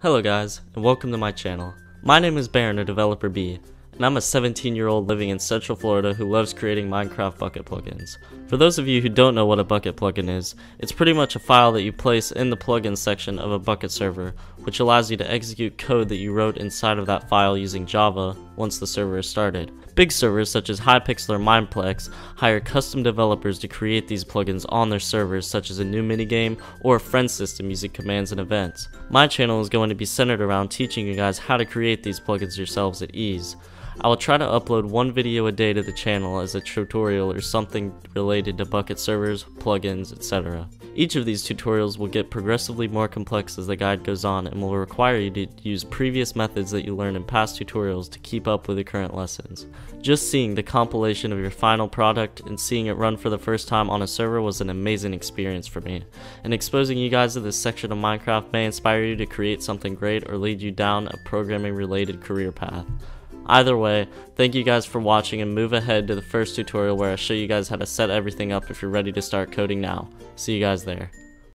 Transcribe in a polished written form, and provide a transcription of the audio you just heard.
Hello guys, and welcome to my channel. My name is Baron, or Developer B, and I'm a 17-year-old living in Central Florida who loves creating Minecraft Bukkit plugins. For those of you who don't know what a Bukkit plugin is, it's pretty much a file that you place in the plugin section of a Bukkit server, which allows you to execute code that you wrote inside of that file using Java once the server is started. Big servers such as Hypixel or Mineplex hire custom developers to create these plugins on their servers, such as a new minigame or a friend system using commands and events. My channel is going to be centered around teaching you guys how to create these plugins yourselves at ease. I will try to upload one video a day to the channel as a tutorial or something related to Bukkit servers, plugins, etc. Each of these tutorials will get progressively more complex as the guide goes on and will require you to use previous methods that you learned in past tutorials to keep up with the current lessons. Just seeing the compilation of your final product and seeing it run for the first time on a server was an amazing experience for me, and exposing you guys to this section of Minecraft may inspire you to create something great or lead you down a programming related career path. Either way, thank you guys for watching, and move ahead to the first tutorial where I show you guys how to set everything up if you're ready to start coding now. See you guys there.